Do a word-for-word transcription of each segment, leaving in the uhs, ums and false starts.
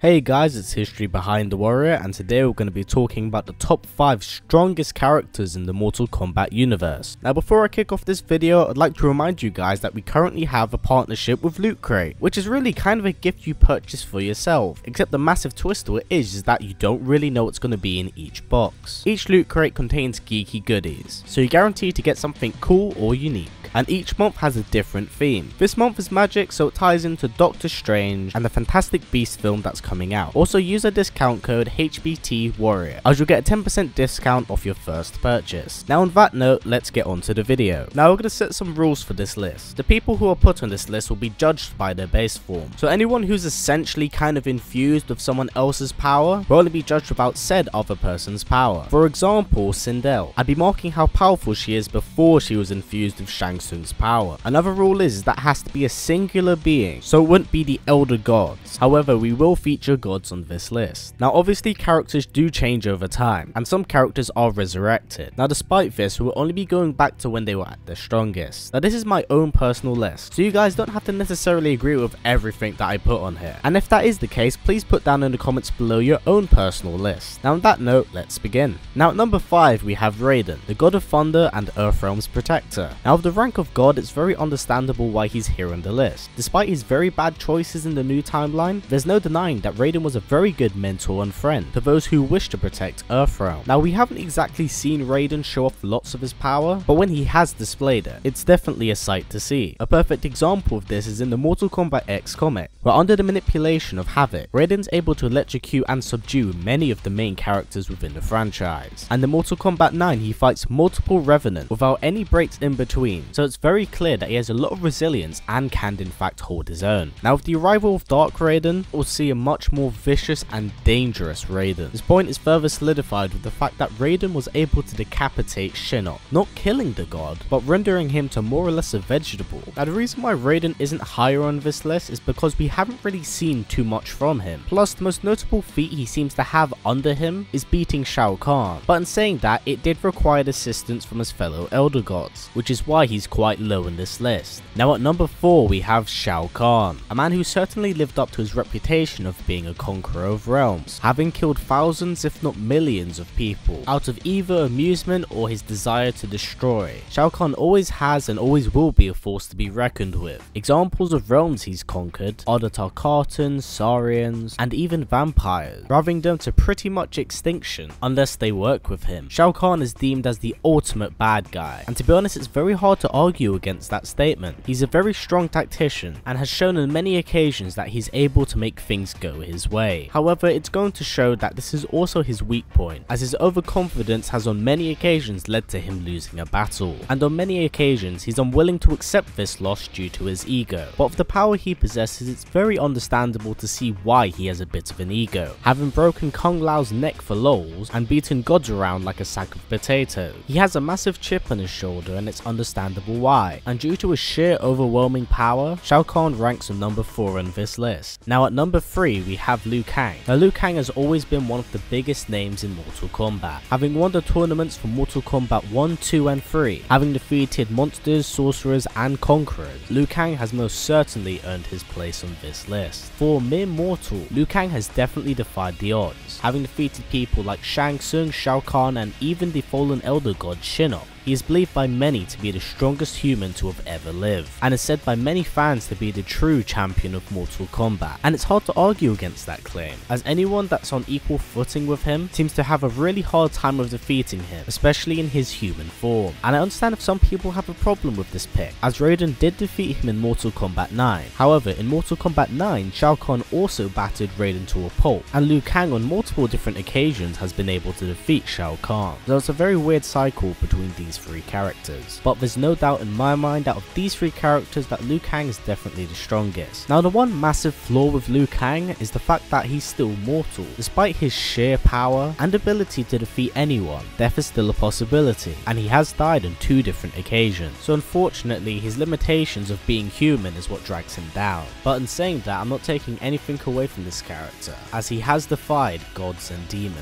Hey guys, it's History Behind The Warrior, and today we're going to be talking about the top five strongest characters in the Mortal Kombat universe. Now before I kick off this video, I'd like to remind you guys that we currently have a partnership with Loot Crate, which is really kind of a gift you purchase for yourself, except the massive twist to it is, is that you don't really know what's going to be in each box. Each Loot Crate contains geeky goodies, so you're guaranteed to get something cool or unique, and each month has a different theme. This month is magic, so it ties into Doctor Strange and the Fantastic Beasts film that's coming out. Also use a discount code H B T Warrior as you'll get a ten percent discount off your first purchase. Now on that note, let's get on to the video. Now we're going to set some rules for this list. The people who are put on this list will be judged by their base form. So anyone who's essentially kind of infused with someone else's power will only be judged without said other person's power. For example, Sindel. I'd be marking how powerful she is before she was infused with Shang Tsung's power. Another rule is that has to be a singular being, so it wouldn't be the Elder Gods. However, we will feature your gods on this list. Now obviously characters do change over time, and some characters are resurrected. Now despite this, we will only be going back to when they were at their strongest. Now this is my own personal list, so you guys don't have to necessarily agree with everything that I put on here. And if that is the case, please put down in the comments below your own personal list. Now on that note, let's begin. Now at number five, we have Raiden, the god of thunder and Earthrealm's protector. Now of the rank of god, it's very understandable why he's here on the list. Despite his very bad choices in the new timeline, there's no denying that That Raiden was a very good mentor and friend to those who wish to protect Earthrealm. Now we haven't exactly seen Raiden show off lots of his power, but when he has displayed it, it's definitely a sight to see. A perfect example of this is in the Mortal Kombat X comic, where under the manipulation of Havoc, Raiden's able to electrocute and subdue many of the main characters within the franchise. And in Mortal Kombat nine, he fights multiple Revenant without any breaks in between, so it's very clear that he has a lot of resilience and can in fact hold his own. Now with the arrival of Dark Raiden, we'll see a much more vicious and dangerous Raiden. This point is further solidified with the fact that Raiden was able to decapitate Shinnok, not killing the god, but rendering him to more or less a vegetable. Now the reason why Raiden isn't higher on this list is because we haven't really seen too much from him. Plus the most notable feat he seems to have under him is beating Shao Kahn, but in saying that, it did require assistance from his fellow Elder Gods, which is why he's quite low in this list. Now at number four, we have Shao Kahn, a man who certainly lived up to his reputation of being a conqueror of realms, having killed thousands if not millions of people, out of either amusement or his desire to destroy. Shao Kahn always has and always will be a force to be reckoned with. Examples of realms he's conquered are the Tarkatan, Saurians, and even vampires, driving them to pretty much extinction unless they work with him. Shao Kahn is deemed as the ultimate bad guy, and to be honest, it's very hard to argue against that statement. He's a very strong tactician and has shown on many occasions that he's able to make things go his way. However, it's going to show that this is also his weak point, as his overconfidence has on many occasions led to him losing a battle, and on many occasions he's unwilling to accept this loss due to his ego. But with the power he possesses, it's very understandable to see why he has a bit of an ego, having broken Kung Lao's neck for lols and beaten gods around like a sack of potato. He has a massive chip on his shoulder, and it's understandable why, and due to his sheer overwhelming power, Shao Kahn ranks on number four on this list. Now at number three, we have Liu Kang. Now Liu Kang has always been one of the biggest names in Mortal Kombat, having won the tournaments for Mortal Kombat one, two and three, having defeated monsters, sorcerers and conquerors. Liu Kang has most certainly earned his place on this list. For a mere mortal, Liu Kang has definitely defied the odds, having defeated people like Shang Tsung, Shao Kahn and even the fallen Elder God Shinnok. He is believed by many to be the strongest human to have ever lived, and is said by many fans to be the true champion of Mortal Kombat, and it's hard to argue against that claim, as anyone that's on equal footing with him seems to have a really hard time of defeating him, especially in his human form. And I understand if some people have a problem with this pick, as Raiden did defeat him in Mortal Kombat nine. However, in Mortal Kombat nine, Shao Kahn also battered Raiden to a pulp, and Liu Kang on multiple different occasions has been able to defeat Shao Kahn. So it's a very weird cycle between these three characters, but there's no doubt in my mind out of these three characters that Liu Kang is definitely the strongest. Now the one massive flaw with Liu Kang is the fact that he's still mortal. Despite his sheer power and ability to defeat anyone, death is still a possibility, and he has died on two different occasions, so unfortunately his limitations of being human is what drags him down. But in saying that, I'm not taking anything away from this character, as he has defied gods and demons.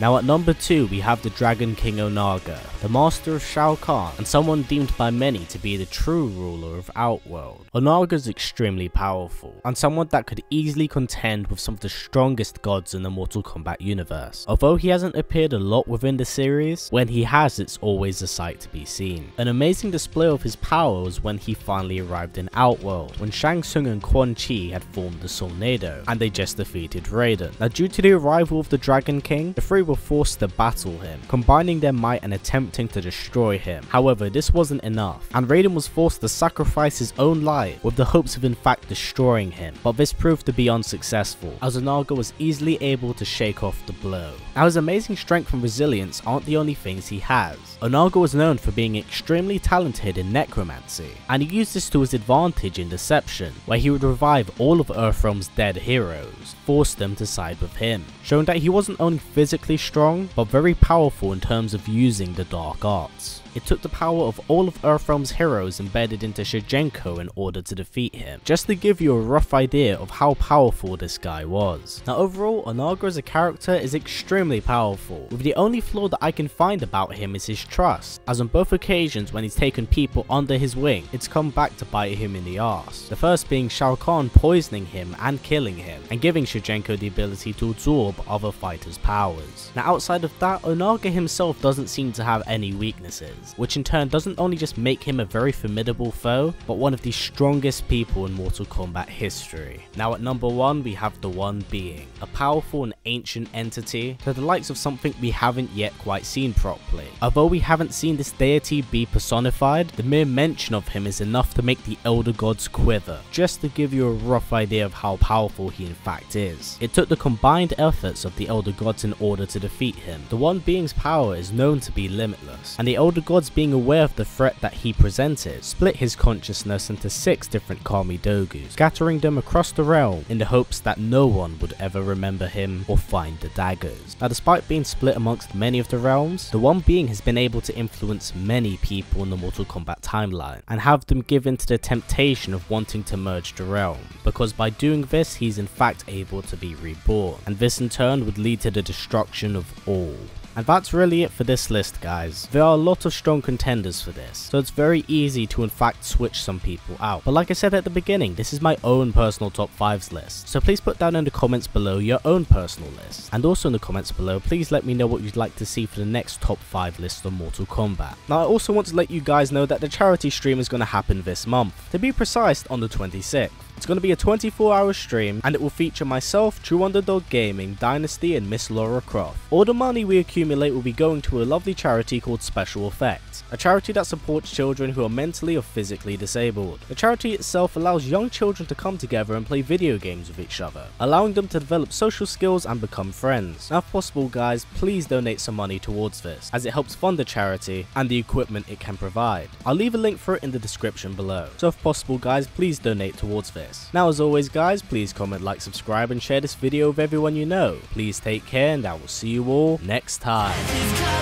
Now at number two we have the Dragon King Onaga, the master of Shao Kahn and someone deemed by many to be the true ruler of Outworld. Onaga is extremely powerful and someone that could easily contend with some of the strongest gods in the Mortal Kombat universe. Although he hasn't appeared a lot within the series, when he has it's always a sight to be seen. An amazing display of his power was when he finally arrived in Outworld, when Shang Tsung and Quan Chi had formed the Solnado and they just defeated Raiden. Now due to the arrival of the Dragon King, the three were forced to battle him, combining their might and attempting to destroy him. However, this wasn't enough, and Raiden was forced to sacrifice his own life with the hopes of in fact destroying him, but this proved to be unsuccessful, as Onaga was easily able to shake off the blow. Now his amazing strength and resilience aren't the only things he has. Onaga was known for being extremely talented in necromancy, and he used this to his advantage in Deception, where he would revive all of Earthrealm's dead heroes, force them to side with him, showing that he wasn't only physically strong, but very powerful in terms of using the dark arts. It took the power of all of Earthrealm's heroes embedded into Shujinko in order to defeat him, just to give you a rough idea of how powerful this guy was. Now overall, Onaga as a character is extremely powerful, with the only flaw that I can find about him is his trust, as on both occasions when he's taken people under his wing, it's come back to bite him in the arse. The first being Shao Kahn poisoning him and killing him, and giving Shujinko the ability to absorb other fighters' powers. Now outside of that, Onaga himself doesn't seem to have any weaknesses, which in turn doesn't only just make him a very formidable foe, but one of the strongest people in Mortal Kombat history. Now at number one we have the One Being, a powerful and ancient entity to the likes of something we haven't yet quite seen properly. Although we haven't seen this deity be personified, the mere mention of him is enough to make the Elder Gods quiver, just to give you a rough idea of how powerful he in fact is. It took the combined efforts of the Elder Gods in order to defeat him. The One Being's power is known to be limitless, and the Elder Gods Gods being aware of the threat that he presented, split his consciousness into six different Kami Dogu, scattering them across the realm in the hopes that no one would ever remember him or find the daggers. Now despite being split amongst many of the realms, the One Being has been able to influence many people in the Mortal Kombat timeline, and have them give in to the temptation of wanting to merge the realm, because by doing this he's in fact able to be reborn, and this in turn would lead to the destruction of all. And that's really it for this list, guys. There are a lot of strong contenders for this, so it's very easy to in fact switch some people out. But like I said at the beginning, this is my own personal top fives list, so please put down in the comments below your own personal list. And also in the comments below, please let me know what you'd like to see for the next top five list on Mortal Kombat. Now I also want to let you guys know that the charity stream is going to happen this month, to be precise on the twenty-sixth. It's going to be a twenty-four hour stream, and it will feature myself, True Underdog Gaming, Dynasty and Miss Laura Croft. All the money we accumulate will be going to a lovely charity called Special Effects, a charity that supports children who are mentally or physically disabled. The charity itself allows young children to come together and play video games with each other, allowing them to develop social skills and become friends. Now if possible guys, please donate some money towards this, as it helps fund the charity and the equipment it can provide. I'll leave a link for it in the description below, so if possible guys, please donate towards this. Now as always guys, please comment, like, subscribe and share this video with everyone you know. Please take care and I will see you all next time.